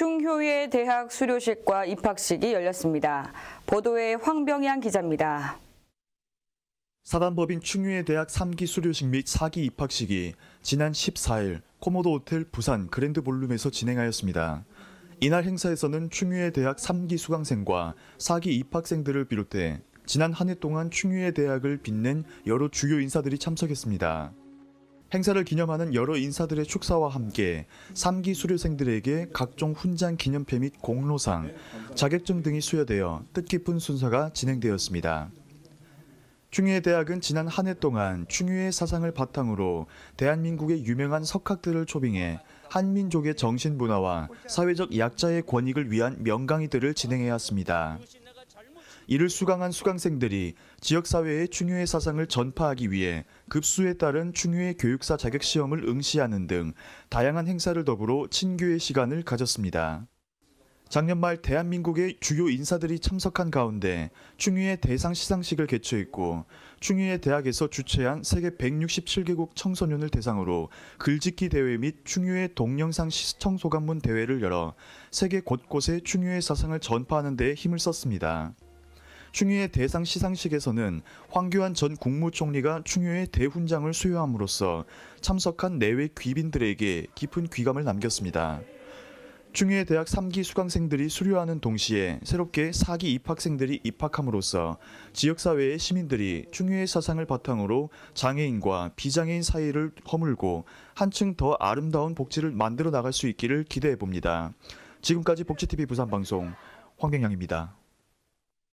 충효예 대학 수료식과 입학식이 열렸습니다. 보도에 황병양 기자입니다. 사단법인 충효예 대학 3기 수료식 및 4기 입학식이 지난 14일 코모도 호텔 부산 그랜드 볼룸에서 진행하였습니다. 이날 행사에서는 충효예 대학 3기 수강생과 4기 입학생들을 비롯해 지난 한 해 동안 충효예 대학을 빛낸 여러 주요 인사들이 참석했습니다. 행사를 기념하는 여러 인사들의 축사와 함께 3기 수료생들에게 각종 훈장 기념패 및 공로상, 자격증 등이 수여되어 뜻깊은 순서가 진행되었습니다. 충효예 대학은 지난 한 해 동안 충효의 사상을 바탕으로 대한민국의 유명한 석학들을 초빙해 한민족의 정신문화와 사회적 약자의 권익을 위한 명강의들을 진행해왔습니다. 이를 수강한 수강생들이 지역사회의 충효의 사상을 전파하기 위해 급수에 따른 충효의 교육사 자격시험을 응시하는 등 다양한 행사를 더불어 친교의 시간을 가졌습니다. 작년 말 대한민국의 주요 인사들이 참석한 가운데 충효예 대상 시상식을 개최했고, 충효예 대학에서 주최한 세계 167개국 청소년을 대상으로 글짓기 대회 및 충효예 동영상 시청소감문 대회를 열어 세계 곳곳에 충효예 사상을 전파하는 데 힘을 썼습니다. 충효예 대상 시상식에서는 황교안 전 국무총리가 충효예 대훈장을 수여함으로써 참석한 내외 귀빈들에게 깊은 귀감을 남겼습니다. 충효예 대학 3기 수강생들이 수료하는 동시에 새롭게 4기 입학생들이 입학함으로써 지역사회의 시민들이 충효의 사상을 바탕으로 장애인과 비장애인 사이를 허물고 한층 더 아름다운 복지를 만들어 나갈 수 있기를 기대해봅니다. 지금까지 복지TV 부산방송 황병양입니다.